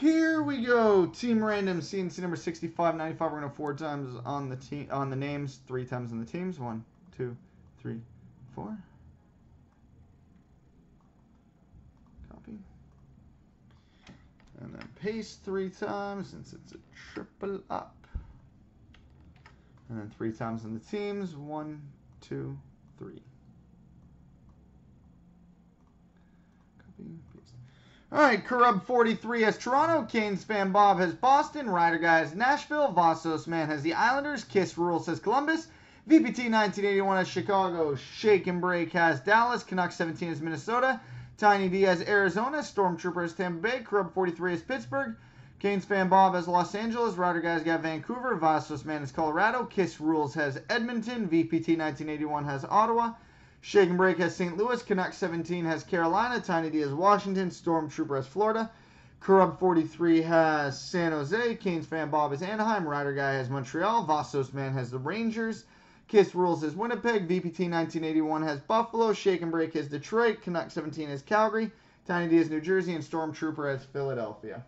Here we go. Team Random, CNC number 6595. We're going to four times on the team, on the names, three times on the teams. 1, 2, 3, 4. Copy. And then paste three times since it's a triple up. And then three times on the teams. 1, 2, 3. Copy. Paste. All right, Corrub43 has Toronto, Canes Fan Bob has Boston, Rider Guy has Nashville, Vassos Man has the Islanders, Kiss Rules has Columbus, VPT1981 has Chicago, Shake and Break has Dallas, Canucks17 has Minnesota, Tiny D has Arizona, Stormtrooper has Tampa Bay, Corrub43 has Pittsburgh, Canes Fan Bob has Los Angeles, Rider Guy has got Vancouver, Vassos Man has Colorado, Kiss Rules has Edmonton, VPT1981 has Ottawa, Shake and Break has St. Louis, Canucks17 has Carolina, Tiny D has Washington, Stormtrooper has Florida, Corrub43 has San Jose, Canes Fan Bob has Anaheim, Rider Guy has Montreal, Vassos Man has the Rangers, Kiss Rules has Winnipeg, VPT1981 has Buffalo, Shake and Break has Detroit, Canucks17 has Calgary, Tiny D has New Jersey, and Stormtrooper has Philadelphia.